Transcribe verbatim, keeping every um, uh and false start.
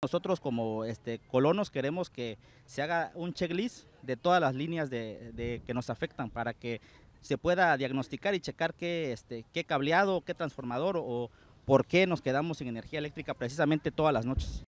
Nosotros como este, colonos queremos que se haga un checklist de todas las líneas de, de, que nos afectan para que se pueda diagnosticar y checar qué, este, qué cableado, qué transformador o por qué nos quedamos sin energía eléctrica precisamente todas las noches.